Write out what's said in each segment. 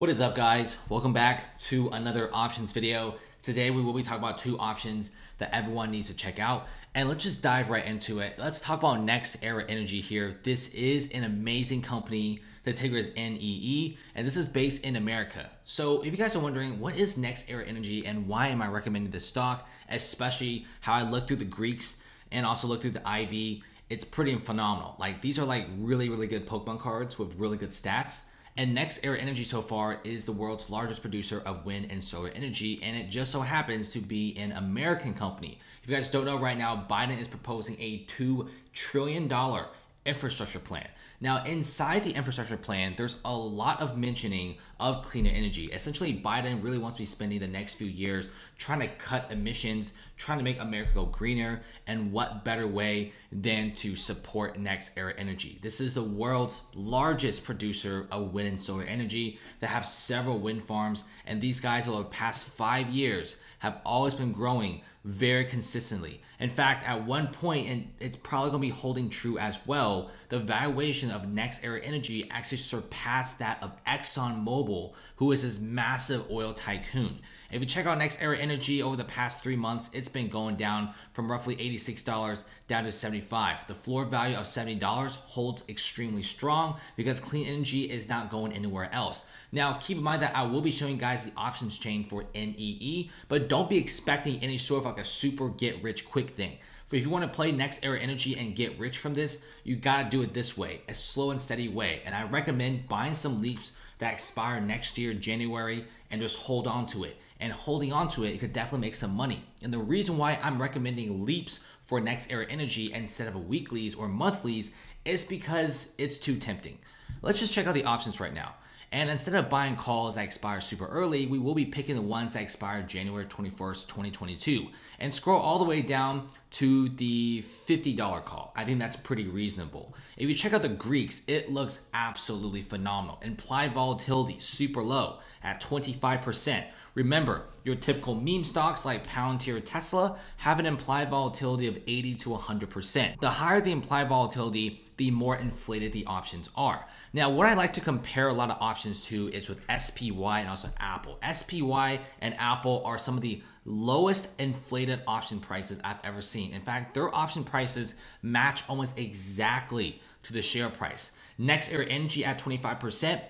What is up, guys? Welcome back to another options video. Today we will be talking about two options that everyone needs to check out, and let's just dive right into it. Let's talk about NextEra Energy here. This is an amazing company. The ticker is NEE, and this is based in America. So if you guys are wondering what is NextEra Energy and why am I recommending this stock, especially how I look through the Greeks and also look through the IV, it's pretty phenomenal. Like, these are like really good Pokemon cards with really good stats. And NextEra Energy so far is the world's largest producer of wind and solar energy, and it just so happens to be an American company. If you guys don't know right now, Biden is proposing a $2 trillion infrastructure plan. Now, inside the infrastructure plan, there's a lot of mentioning of cleaner energy. Essentially, Biden really wants to be spending the next few years trying to cut emissions, trying to make America go greener, and what better way than to support NextEra Energy. This is the world's largest producer of wind and solar energy. They have several wind farms, and these guys over the past 5 years have always been growing very consistently. In fact, at one point, and it's probably gonna be holding true as well, the valuation of NextEra Energy actually surpassed that of ExxonMobil, who is this massive oil tycoon. If you check out NextEra Energy over the past 3 months, it's been going down from roughly $86 down to $75. The floor value of $70 holds extremely strong because clean energy is not going anywhere else. Now, keep in mind that I will be showing guys the options chain for NEE, but don't be expecting any sort of like a super get rich quick thing. If you want to play NextEra Energy and get rich from this, you got to do it this way, a slow and steady way. And I recommend buying some LEAPs that expire next year, January, and just hold on to it. And holding on to it, you could definitely make some money. And the reason why I'm recommending LEAPs for NextEra Energy instead of weeklies or monthlies is because it's too tempting. Let's just check out the options right now. And instead of buying calls that expire super early, we will be picking the ones that expire January 21st, 2022. And scroll all the way down to the $50 call. I think that's pretty reasonable. If you check out the Greeks, it looks absolutely phenomenal. Implied volatility, super low at 25%. Remember, your typical meme stocks like Palantir or Tesla have an implied volatility of 80 to 100%. The higher the implied volatility, the more inflated the options are. Now, what I like to compare a lot of options to is with SPY and also Apple. SPY and Apple are some of the lowest inflated option prices I've ever seen. In fact, their option prices match almost exactly to the share price. NextEra Energy at 25%.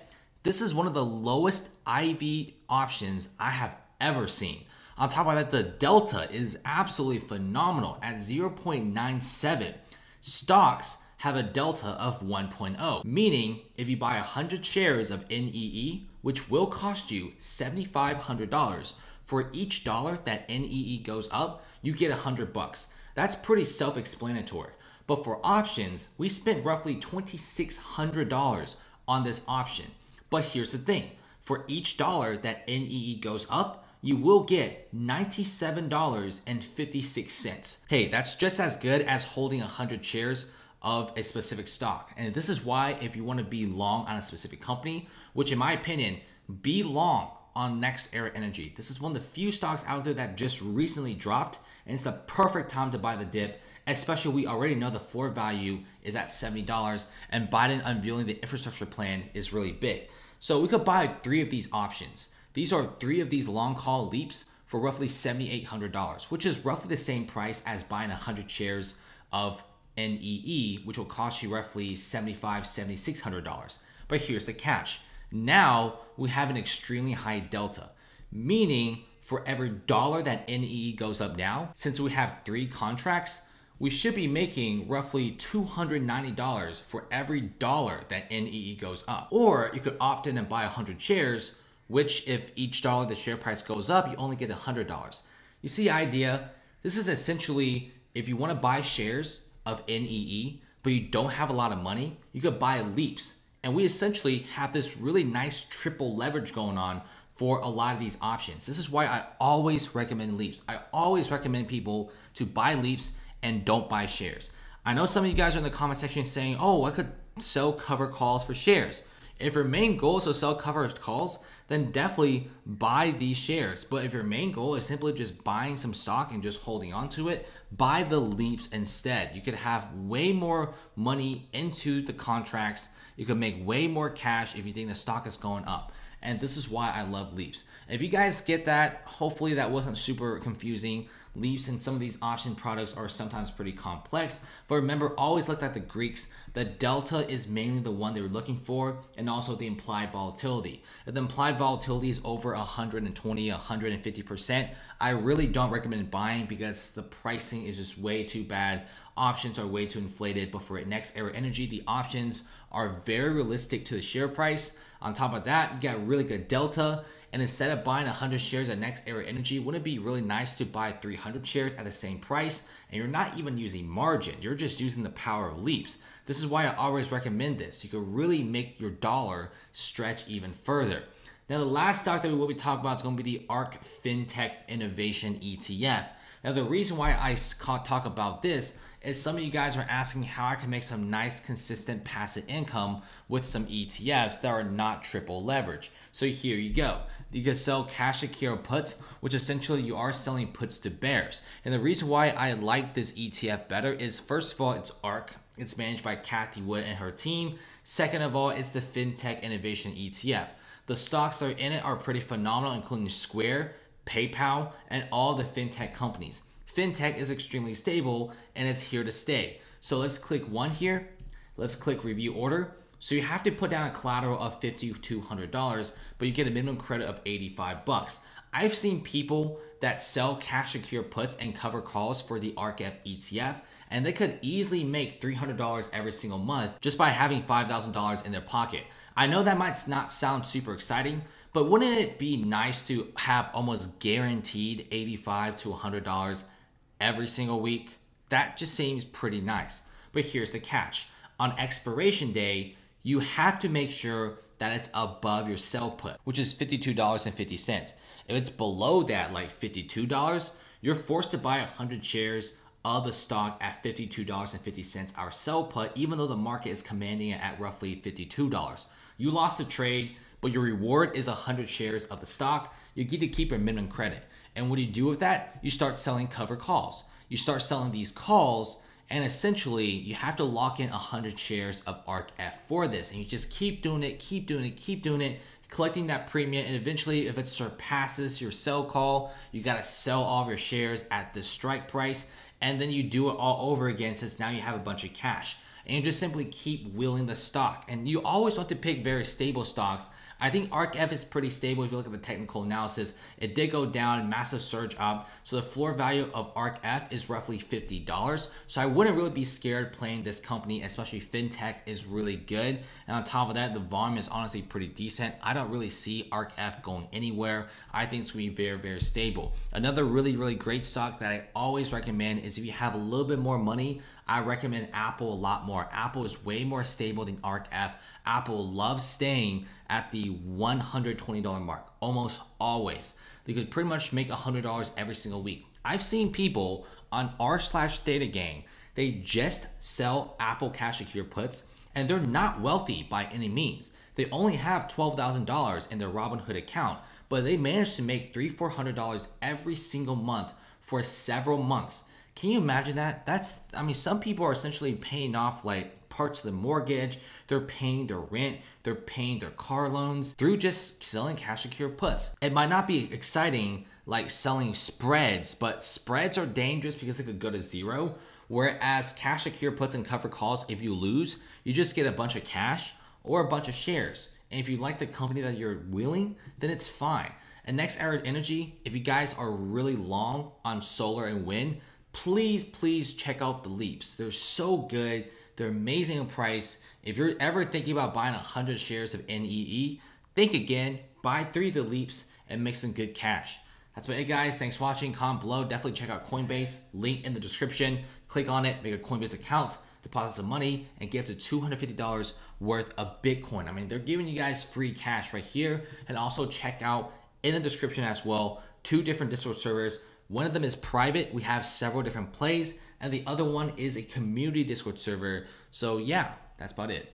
This is one of the lowest IV options I have ever seen. On top of that, the delta is absolutely phenomenal at 0.97. Stocks have a delta of 1.0, meaning if you buy 100 shares of NEE, which will cost you $7,500, for each dollar that NEE goes up, you get $100. That's pretty self-explanatory. But for options, we spent roughly $2,600 on this option. But here's the thing, for each dollar that NEE goes up, you will get $97.56. Hey, that's just as good as holding 100 shares of a specific stock. And this is why if you wanna be long on a specific company, which in my opinion, be long on NextEra Energy. This is one of the few stocks out there that just recently dropped, and it's the perfect time to buy the dip. Especially, we already know the floor value is at $70, and Biden unveiling the infrastructure plan is really big. So we could buy 3 of these options. These are 3 of these long call leaps for roughly $7,800, which is roughly the same price as buying 100 shares of NEE, which will cost you roughly $7,600. But here's the catch. Now we have an extremely high delta, meaning for every dollar that NEE goes up now, since we have 3 contracts, we should be making roughly $290 for every dollar that NEE goes up. Or you could opt in and buy 100 shares, which if each dollar the share price goes up, you only get $100. You see the idea? This is essentially, if you wanna buy shares of NEE, but you don't have a lot of money, you could buy LEAPs. And we essentially have this really nice triple leverage going on for a lot of these options. This is why I always recommend LEAPs. I always recommend people to buy LEAPs and don't buy shares. I know some of you guys are in the comment section saying, oh, I could sell cover calls for shares. If your main goal is to sell cover calls, then definitely buy these shares. But if your main goal is simply just buying some stock and just holding on to it, buy the LEAPs instead. You could have way more money into the contracts. You could make way more cash if you think the stock is going up. And this is why I love Leaps. If you guys get that, hopefully that wasn't super confusing. Leaps and some of these option products are sometimes pretty complex, but remember, always look at the Greeks. The delta is mainly the one they were looking for, and also the implied volatility. If the implied volatility is over 120, 150%, I really don't recommend buying because the pricing is just way too bad. Options are way too inflated, but for NextEra Energy, the options are very realistic to the share price. On top of that, you got really good delta. And instead of buying 100 shares at NextEra Energy, wouldn't it be really nice to buy 300 shares at the same price? And you're not even using margin. You're just using the power of Leaps. This is why I always recommend this. You can really make your dollar stretch even further. Now, the last stock that we will be talking about is going to be the ARK FinTech Innovation ETF. Now, the reason why I talk about this is some of you guys are asking how I can make some nice, consistent passive income with some ETFs that are not triple leverage. So here you go. You can sell cash secure puts, which essentially you are selling puts to bears. And the reason why I like this ETF better is, first of all, it's ARK. It's managed by Kathy Wood and her team. Second of all, it's the FinTech Innovation ETF. The stocks that are in it are pretty phenomenal, including Square, PayPal, and all the fintech companies. Fintech is extremely stable and it's here to stay. So let's click one here. Let's click review order. So you have to put down a collateral of $5,200, but you get a minimum credit of $85. I've seen people that sell cash secure puts and cover calls for the ARKF ETF, and they could easily make $300 every single month just by having $5,000 in their pocket. I know that might not sound super exciting, but wouldn't it be nice to have almost guaranteed $85 to $100 every single week? That just seems pretty nice. But here's the catch. On expiration day, you have to make sure that it's above your sell put, which is $52.50. If it's below that, like $52, you're forced to buy 100 shares of the stock at $52.50 our sell put, even though the market is commanding it at roughly $52. You lost the trade, but your reward is 100 shares of the stock. You get to keep your minimum credit. And what do you do with that? You start selling cover calls. You start selling these calls, and essentially you have to lock in 100 shares of ARKF for this. And you just keep doing it, keep doing it, keep doing it, collecting that premium. And eventually, if it surpasses your sell call, you got to sell all of your shares at the strike price. And then you do it all over again, since now you have a bunch of cash. And you just simply keep wheeling the stock. And you always want to pick very stable stocks. I think ARKF is pretty stable. If you look at the technical analysis, it did go down, massive surge up. So the floor value of ARKF is roughly $50. So I wouldn't really be scared playing this company, especially FinTech is really good. And on top of that, the volume is honestly pretty decent. I don't really see ARKF going anywhere. I think it's going to be very, very stable. Another really, really great stock that I always recommend is if you have a little bit more money, I recommend Apple a lot more. Apple is way more stable than ARKF. Apple loves staying at the $120 mark almost always. They could pretty much make $100 every single week. I've seen people on r/DataGang, they just sell Apple cash secure puts, and they're not wealthy by any means. They only have $12,000 in their Robinhood account, but they managed to make $300 to $400 every single month for several months. Can you imagine that? That's, I mean, some people are essentially paying off like parts of the mortgage, they're paying their rent, they're paying their car loans through just selling cash secure puts. It might not be exciting like selling spreads, but spreads are dangerous because they could go to zero. Whereas cash secure puts and cover calls, if you lose, you just get a bunch of cash or a bunch of shares. And if you like the company that you're wheeling, then it's fine. And NextEra Energy, if you guys are really long on solar and wind, please, please check out the Leaps. They're so good. They're amazing in price. If you're ever thinking about buying 100 shares of NEE, think again, buy 3 of the Leaps and make some good cash. That's about it, guys. Thanks for watching. Comment below. Definitely check out Coinbase. Link in the description. Click on it. Make a Coinbase account. Deposit some money and get up to $250 worth of Bitcoin. I mean, they're giving you guys free cash right here. And also check out in the description as well 2 different Discord servers. One of them is private. We have several different plays, and the other one is a community Discord server. So yeah, that's about it.